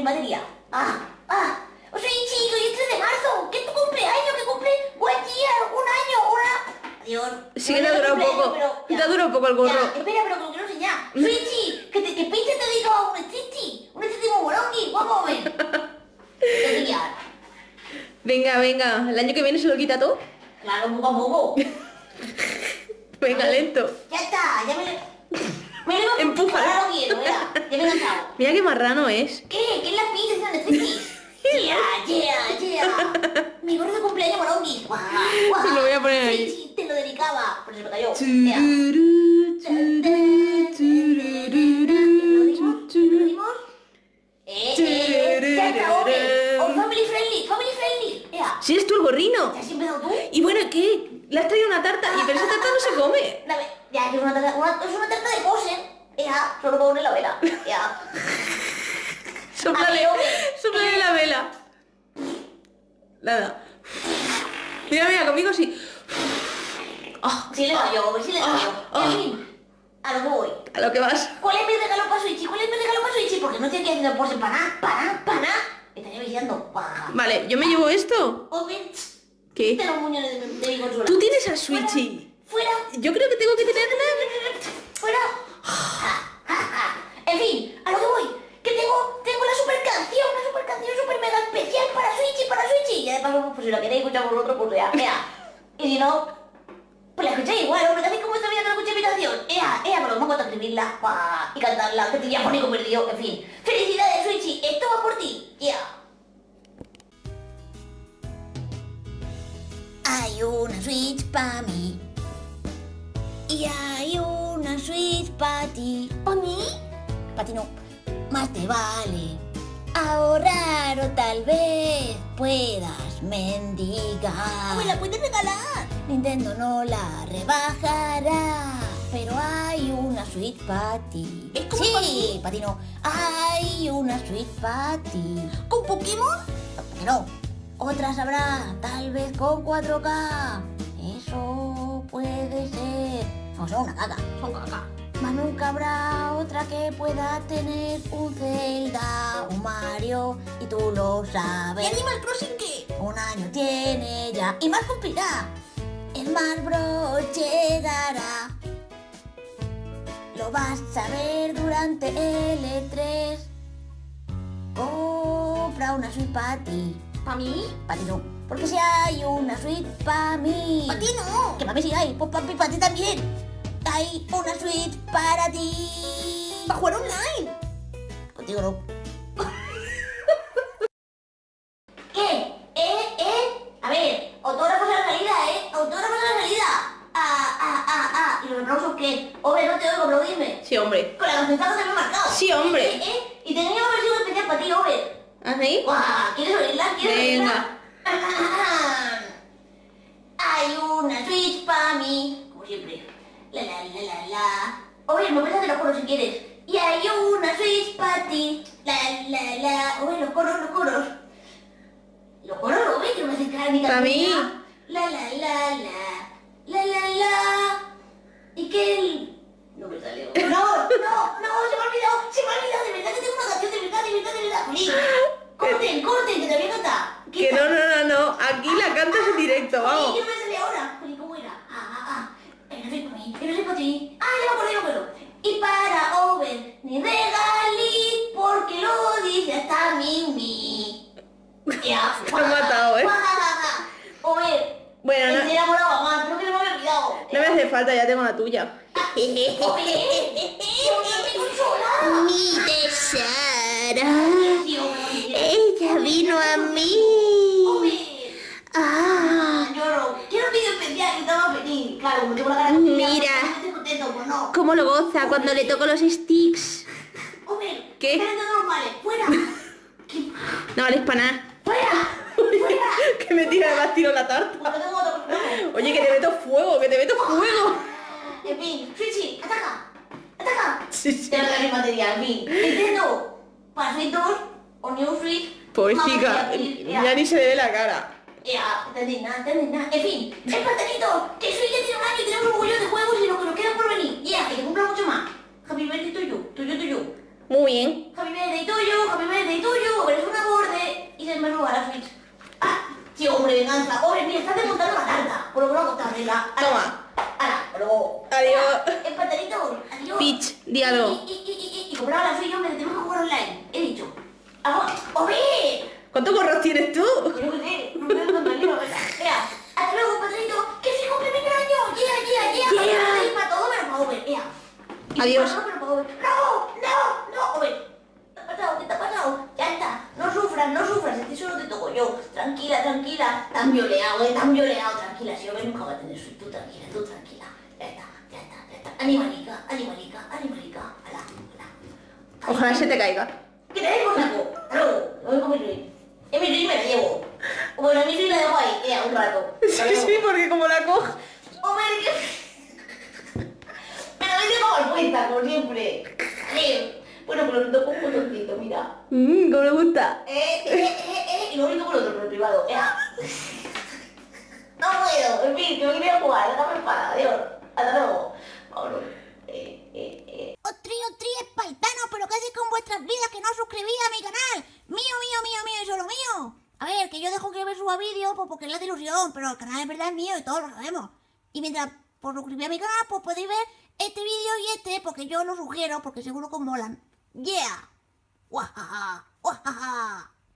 mi batería. Switchy, hoy es 3 de marzo, que es tu cumpleaños, que cumple buen día, un año, una... Adiós. Sí, que te ha durado poco, te ha durado poco el gorro. Ya, espera, pero como quiero enseñar. Switchy, que Peach te ha dedicado un chichi morongui, guapo, ven. Venga, venga, el año que viene se lo quita todo. Claro, poco a poco. Venga, lento. Ya está, ya me lo he empujado. Ahora lo quiero, ya. Ya me he cansado. Mira qué marrano es. ¿Qué? ¿Qué es la pizza de Switchy? ¡Ya, ya, ya! Mi gorro de cumpleaños morongui. ¡Guau, guau! Te lo voy a poner ahí. Sí, te lo dedicaba, pero se me cayó. Ya está, oh, family friendly, family friendly. Si eres tú el gorrino. ¿Ya has empezado tú? Y bueno, ¿qué? Le has traído una tarta, pero esa tarta no se come. Ya, es una tarta, es una tarta de coser. Solo para poner la vela. Sóplale la vela. Nada. Mira, mira, conmigo sí. Sí le doy yo, sí le doy yo. En fin, a lo que voy. A lo que vas. ¿Cuál es mi regalo para Switchy? ¿Cuál es mi regalo para Switchy? Porque no estoy aquí haciendo pose para nada, para nada. Me estaría vigilando. Vale, yo me llevo esto. Overt. ¿Qué? Te los muñones de mi consola. Tú tienes a Switchy. Fuera. Yo creo que tengo que tener... Fuera. En fin, a lo que voy. Que tengo una super canción super mega especial para Switchy, Y ya de paso, pues si la queréis escuchar vosotros, pues ya, Y si no, pues la escucháis igual, porque hacéis como esta vida que no escucháis mi canción. Me lo pongo a escribirla, y cantarla, que te ya pone perdido, en fin. ¡Felicidades, Switchy! ¡Esto va por ti! Hay una Switch pa' mí. Y hay una Switch pa' ti. ¿Pa' mí? Pa' ti no. Más te vale ahorrar o tal vez puedas mendigar. ¡Me la puedes regalar! Nintendo no la rebajará, pero hay una Switch para ti. ¿Es como sí, para ti no? Hay una Switch para ti. ¿Con Pokémon? No. Otras habrá, tal vez con 4K. Eso puede ser. No, son una caca. Son caca. Mas nunca habrá otra que pueda tener un Zelda, un Mario, y tú lo sabes. ¿Y Animal Crossing qué? Un año tiene ya, y más cumplirá. El Mario Bros llegará. Lo vas a ver durante el E3. Compra una Switch pa' ti. ¿Pa' mí? Pa' ti no. Porque si hay una Switch pa' mí. ¡Pa' ti no! Que pa' mí sí hay, pues papi, pa' ti también. Hay una Switch para ti. ¿Para jugar online? Contigo no. ¿Qué? A ver, autógrafos a la salida, autógrafos a la salida. ¿Y los aplausos qué? Hombre, no te oigo, aplaudidme. Sí, hombre. Con la concentración se me ha marcado. Sí, hombre. Y tenía una versión especial para ti, hombre. ¿Ah, sí? ¡Guau! ¿Quieres oírla? Venga. Hay una Switch para mí. Como siempre. La la la la la. Oye, me voy a hacer los coros si quieres. Y hay una Switch para ti. La la la. Oye, los coros, los coros. Los coros, oye, que me hacen caer mi canción. La la la la. La la la. Y que el... No me salió. No, no, no, se me ha olvidado, de verdad que tengo una canción, de verdad. Oye, corten, que te voy a cantar. Que no, aquí la cantas en directo, vamos. Oye, ¿qué me sale ahora? Oye, ¿cómo era? Ya me acuerdo. Y para Overt ni regalí, porque lo dice hasta Mimi. Te has matado, Overt. Bueno, no. Te he enamorado más, creo que no me había olvidado. No me hace falta, ya tengo la tuya. Mi Sara. Ella vino a mí. Quiero un vídeo especial que estaba feliz. Claro, porque por la cara. Mira, cómo lo goza cuando le toco los sticks. Hombre, ¿qué? ¡Fuera! No vales para nada. ¡Fuera! Que me tira, además tiro la tarta. Oye, que te meto fuego, En fin, Switchy, ataca. Te voy a dar el material, en fin. Nintendo, pasitos, o New Switch. Pues chica, ya ni se le ve la cara. Entendí nada. En fin, el platanito, que soy ya tiene un año y tenemos un orgullo de juegos y lo que nos queda por venir. Que cumpla mucho más. Javi, verde, tuyo. Muy bien. Happy birthday to you, happy birthday to you. Eres una borde y se me roba la Switch. ¡Ah! ¡Qué hombre, venganza! ¡Hombre, mira, estás desmontando la tarta! Por lo menos cortártela. Toma. ¡Hala! ¡Luego! ¡Adiós! ¡El pantalito! ¡Adiós! Peach, diálogo. Y compraba la Switch, hombre, tenemos que jugar online. He dicho. ¡Ahora! ¡Overt! ¿Cuántos gorros tienes tú? Creo que sí. No puedo contarlo. Mira. Hasta luego, pantalito. ¡Que se cumple mi año! ¡Yeah, yeah, yeah! ¡Yeah! ¡Para todo, pero para Overt! ¡Mira! ¡Adiós! Tranquila, tranquila, tan violeado, tranquila, si yo ven nunca va a tener su... tú tranquila, ya está, animalica, ala. Ojalá se te caiga. ¿Qué te dejo, saco? Lo voy con mi Rui. Mi Rui me la llevo. Bueno, mi Rui la dejo ahí, un rato. Sí, porque como la cojo... ¡Hombre, qué! Pero me tengo mal puesta, como siempre. Bueno, pero lo toco un botoncito, mira. Mmm, como le gusta. Y lo único por otro, por el privado. No puedo, en fin, que me quería jugar, estaba enfadada, adiós. Hasta luego. Vámonos. Otri, espartano, pero ¿qué hacéis con vuestras vidas que no os suscribís a mi canal? Mío y solo mío. A ver, que yo dejo que me suba vídeo pues porque es la ilusión, pero el canal es verdad es mío y todos lo sabemos. Y mientras por suscribir a mi canal, pues podéis ver este vídeo y este, porque yo lo sugiero, porque seguro que os molan. Yeah. Guajaja.